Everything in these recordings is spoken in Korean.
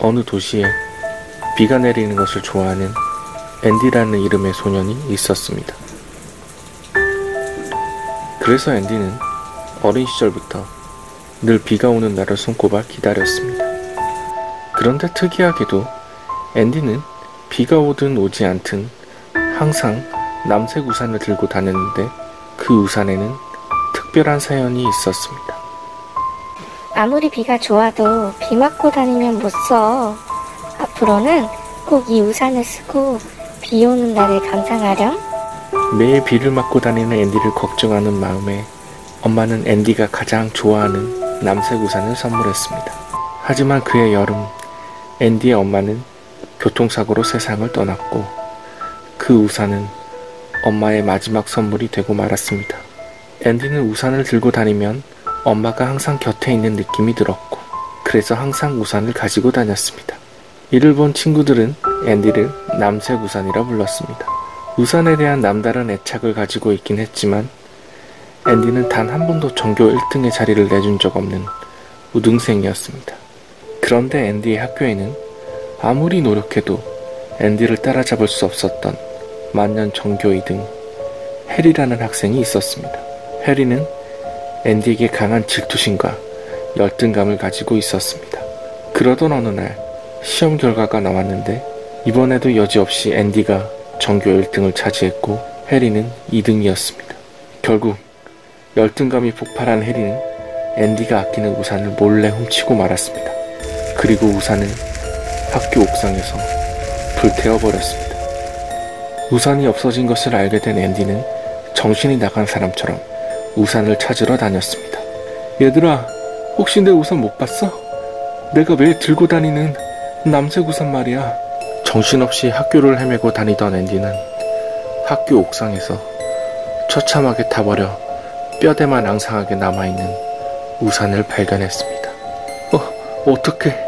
어느 도시에 비가 내리는 것을 좋아하는 앤디라는 이름의 소년이 있었습니다. 그래서 앤디는 어린 시절부터 늘 비가 오는 날을 손꼽아 기다렸습니다. 그런데 특이하게도 앤디는 비가 오든 오지 않든 항상 남색 우산을 들고 다녔는데 그 우산에는 특별한 사연이 있었습니다. 아무리 비가 좋아도 비 맞고 다니면 못 써. 앞으로는 꼭 이 우산을 쓰고 비 오는 날을 감상하렴. 매일 비를 맞고 다니는 앤디를 걱정하는 마음에 엄마는 앤디가 가장 좋아하는 남색 우산을 선물했습니다. 하지만 그해 여름, 앤디의 엄마는 교통사고로 세상을 떠났고 그 우산은 엄마의 마지막 선물이 되고 말았습니다. 앤디는 우산을 들고 다니면 엄마가 항상 곁에 있는 느낌이 들었고 그래서 항상 우산을 가지고 다녔습니다. 이를 본 친구들은 앤디를 남색 우산이라 불렀습니다. 우산에 대한 남다른 애착을 가지고 있긴 했지만 앤디는 단 한 번도 전교 1등의 자리를 내준 적 없는 우등생이었습니다. 그런데 앤디의 학교에는 아무리 노력해도 앤디를 따라잡을 수 없었던 만년 전교 2등 해리라는 학생이 있었습니다. 해리는 앤디에게 강한 질투심과 열등감을 가지고 있었습니다. 그러던 어느 날 시험 결과가 나왔는데 이번에도 여지없이 앤디가 전교 1등을 차지했고 해리는 2등이었습니다. 결국 열등감이 폭발한 해리는 앤디가 아끼는 우산을 몰래 훔치고 말았습니다. 그리고 우산을 학교 옥상에서 불태워버렸습니다. 우산이 없어진 것을 알게 된 앤디는 정신이 나간 사람처럼 우산을 찾으러 다녔습니다. 얘들아, 혹시 내 우산 못 봤어? 내가 매일 들고 다니는 남색 우산 말이야. 정신없이 학교를 헤매고 다니던 앤디는 학교 옥상에서 처참하게 타버려 뼈대만 앙상하게 남아있는 우산을 발견했습니다. 어떡해.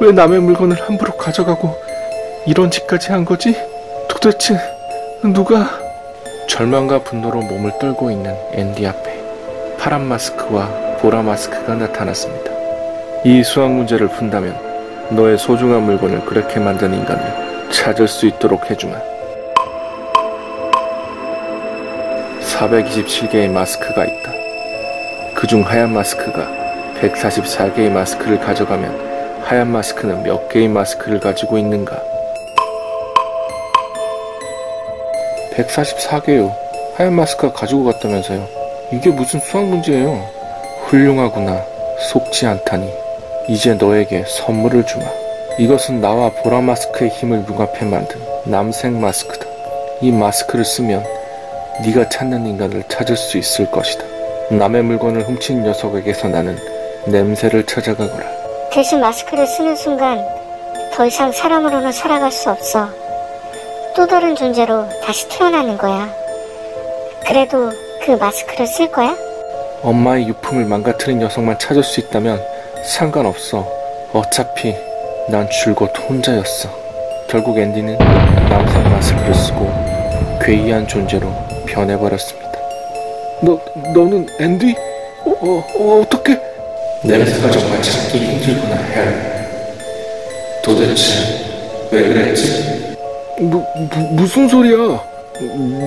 왜 남의 물건을 함부로 가져가고 이런 짓까지 한 거지? 도대체 누가... 절망과 분노로 몸을 떨고 있는 앤디 앞에 파란 마스크와 보라 마스크가 나타났습니다. 이 수학 문제를 푼다면 너의 소중한 물건을 그렇게 만든 인간을 찾을 수 있도록 해주마. 427개의 마스크가 있다. 그중 하얀 마스크가 144개의 마스크를 가져가면 하얀 마스크는 몇 개의 마스크를 가지고 있는가? 144개요. 하얀 마스크가 가지고 갔다면서요. 이게 무슨 수학 문제예요. 훌륭하구나. 속지 않다니. 이제 너에게 선물을 주마. 이것은 나와 보라 마스크의 힘을 융합해 만든 남색 마스크다. 이 마스크를 쓰면 네가 찾는 인간을 찾을 수 있을 것이다. 남의 물건을 훔친 녀석에게서 나는 냄새를 찾아가거라. 대신 마스크를 쓰는 순간 더 이상 사람으로는 살아갈 수 없어. 또 다른 존재로 다시 태어나는 거야. 그래도 그 마스크를 쓸 거야? 엄마의 유품을 망가뜨린 녀석만 찾을 수 있다면 상관없어. 어차피 난 줄곧 혼자였어. 결국 앤디는 남색 마스크를 쓰고 괴이한 존재로 변해버렸습니다. 너는 앤디? 어떻게? 냄새가 정말 찾기 힘들구나, 해리. 도대체 왜 그랬지? 무슨 소리야?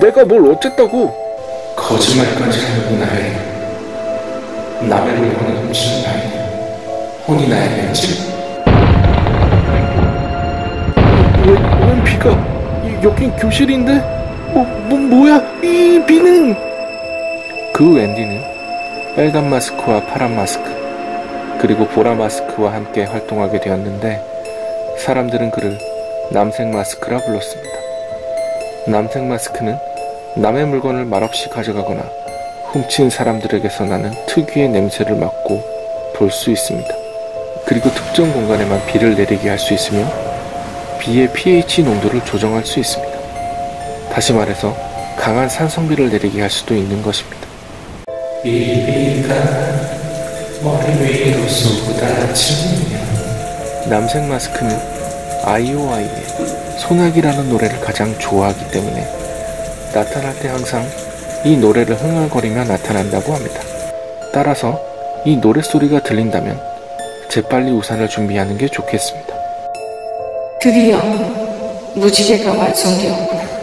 내가 뭘 어쨌다고? 거짓말까지 하는구나, 해리. 남의 물건을 훔치는 나에게 혼이 나야겠지? 웬 비가? 여긴 교실인데? 뭐야? 이 비는? 그 후 앤디는 빨간 마스크와 파란 마스크 그리고 보라 마스크와 함께 활동하게 되었는데 사람들은 그를 남색 마스크라 불렀습니다. 남색 마스크는 남의 물건을 말없이 가져가거나 훔친 사람들에게서 나는 특유의 냄새를 맡고 볼 수 있습니다. 그리고 특정 공간에만 비를 내리게 할 수 있으며 비의 pH 농도를 조정할 수 있습니다. 다시 말해서 강한 산성비를 내리게 할 수도 있는 것입니다. 이 비가 머리 위로 쏘고 다치면 남색 마스크는 아이오아이의 소나기라는 노래를 가장 좋아하기 때문에 나타날 때 항상 이 노래를 흥얼거리며 나타난다고 합니다. 따라서 이 노랫소리가 들린다면 재빨리 우산을 준비하는 게 좋겠습니다. 드디어 무지개가 완성되었구나.